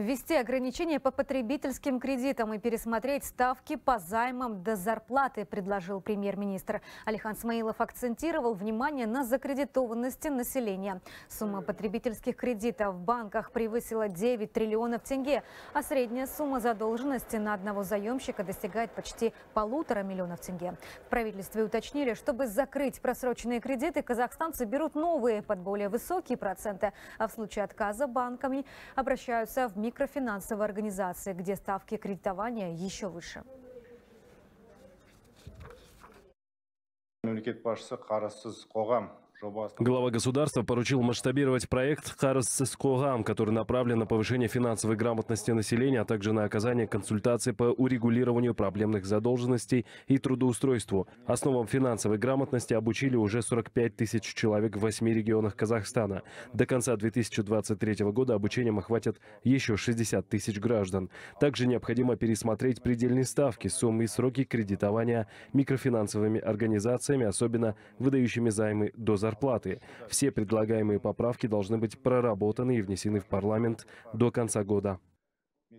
Ввести ограничения по потребительским кредитам и пересмотреть ставки по займам до зарплаты, предложил премьер-министр. Алихан Смаилов акцентировал внимание на закредитованности населения. Сумма потребительских кредитов в банках превысила 9 триллионов тенге, а средняя сумма задолженности на одного заемщика достигает почти 1,5 миллиона тенге. В правительстве уточнили, чтобы закрыть просроченные кредиты, казахстанцы берут новые под более высокие проценты, а в случае отказа банками обращаются в микрофинансовой организации, где ставки кредитования еще выше. Глава государства поручил масштабировать проект «Харас-Скоган», который направлен на повышение финансовой грамотности населения, а также на оказание консультаций по урегулированию проблемных задолженностей и трудоустройству. Основам финансовой грамотности обучили уже 45 тысяч человек в 8 регионах Казахстана. До конца 2023 года обучением охватят еще 60 тысяч граждан. Также необходимо пересмотреть предельные ставки, суммы и сроки кредитования микрофинансовыми организациями, особенно выдающими займы до зарплаты. Все предлагаемые поправки должны быть проработаны и внесены в парламент до конца года.